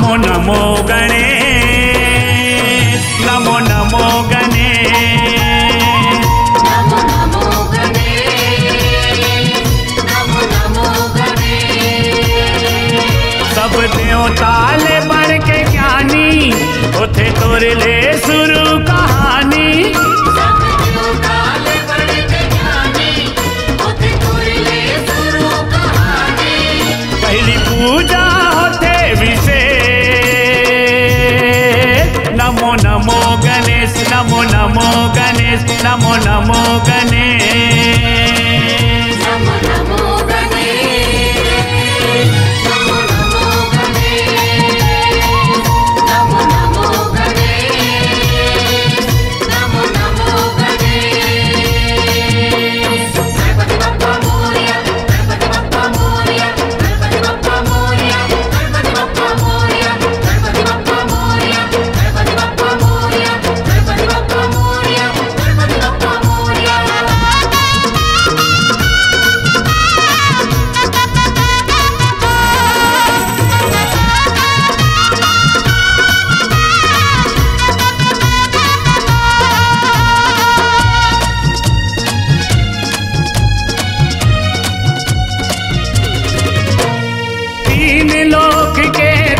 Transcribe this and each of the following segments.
नमो नमो गणेश, नमो नमो गणेश, नमो नमो गणेश, नमो नमो गणेश। सब देवता ले बढ़ के ज्ञानी होते तोरे ले शुरू कहानी, पहली पूजा होते विशेष। नमो नमो गणेश, नमो नमो गणेश, नमो नमो गणेश, नमो नमो गणेश, नमो नमो गणेश, नमो नमो गणेश, नमो नमो गणेश। गणपति बप्पा मोरया, गणपति बप्पा मोरया, गणपति बप्पा मोरया, गणपति बप्पा मोरया, गणपति बप्पा मोरया, गणपति बप्पा मोरया, गणपति बप्पा मोरया, गणपति बप्पा मोरया। तीन लोक के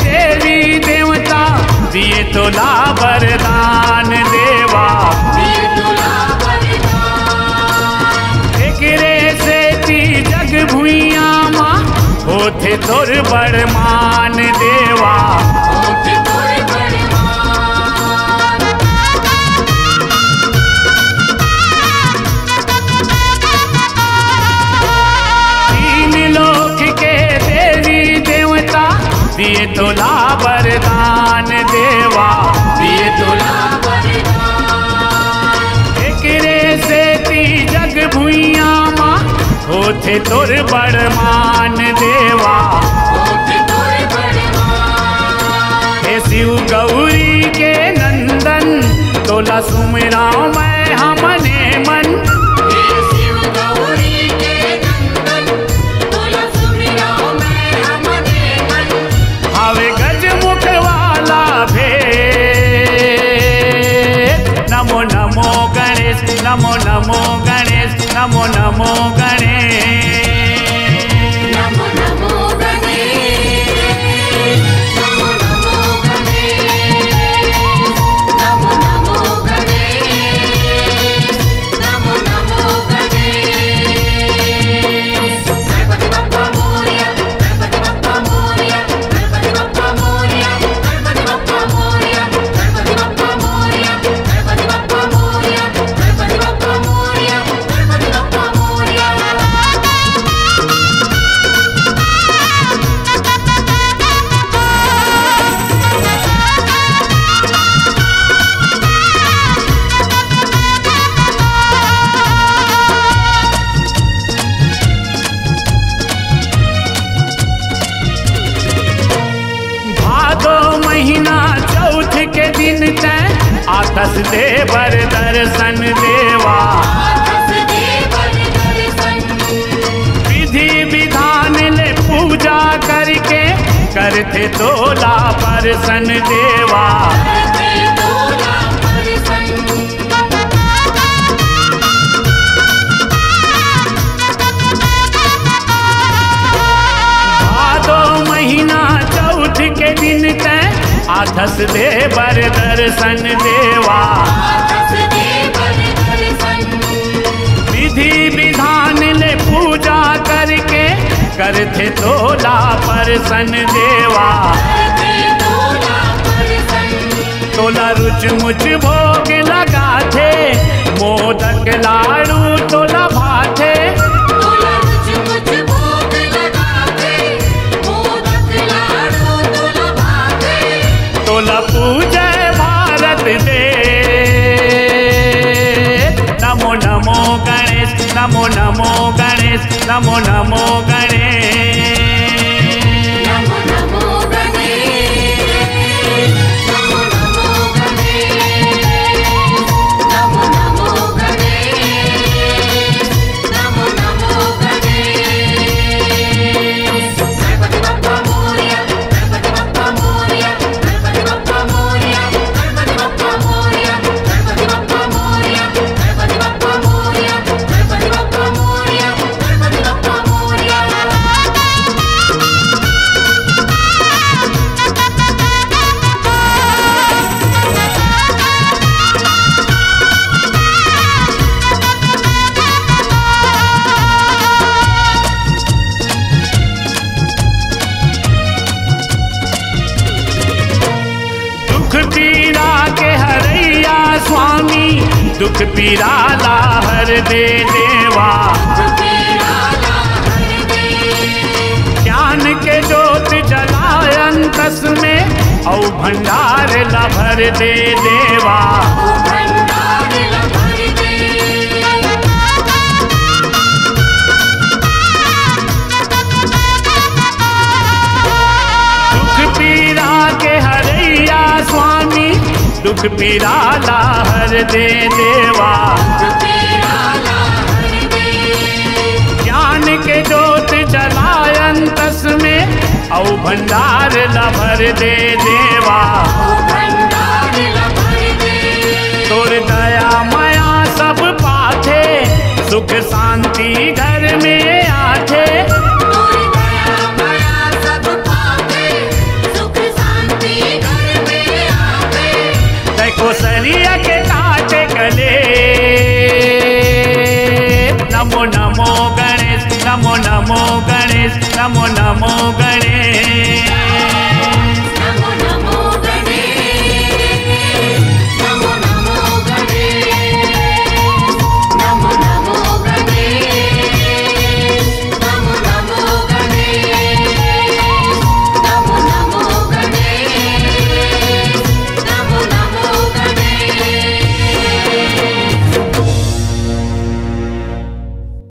देवी देवता दिए तोला वरदान देवा, एकरे से ती जग भुइया माँ होथे तोर बरमान देवा। तीन लोक के देवी देवता दिए तोला वरदान देवा, दिए तोला एकरे से ती जग भुइया माँ होथे तोर बरमान देवा। हे शिव गौरी के नंदन तोला सुमिराओ मैं हमने मन, हवे गज मुख वाला भेद। नमो नमो गणेश, नमो नमो गणेश, नमो नमो गणेश, नमो नमो गणेश, नमो नमो गणेश, नमो नमो गणेश, नमो नमो गणेश। गणपति बप्पा मोरया, गणपति बप्पा मोरया, गणपति बप्पा मोरया, गणपति बप्पा मोरया, गणपति बप्पा मोरया, गणपति बप्पा मोरया, गणपति बप्पा मोरया, गणपति बप्पा मोरया। भादो महीना चौथ के दिन तय आतस देवर दर्शन देवा, विधि विधान ले पूजा करके करते तोला परसन देवा। भादो महीना चौथ के दिन तय आठस देवर दर्शन देवा, विधि विधान ले पूजा करके करथे तोला परसन देवा। तोला रुच मुच भोग लगाथे, मोदक लाड़ू तोला भाथे, तोला पूजे भारत दे। नमो नमो गणेश, नमो नमो गणेश, नमो नमो गणेश, नमो नमो गणेश, नमो नमो गणेश, नमो नमो गणेश, नमो नमो गणेश। गणपति बप्पा मोरया, गणपति बप्पा मोरया, दुख पीराला हर दे देवा, ज्ञान के ज्योत जलाय अंतस में औ भंडार ला भर दे देवा। दुख पीराला हर दे देवा, ज्ञान के ज्योत जलायन तस में औ भंडार ला भर दे देवा। तोर दया माया सब पाथे, सुख शांति घर में आथे, कोसरिया के काट गले। नमो नमो गणेश, नमो नमो गणेश, नमो नमो गणेश।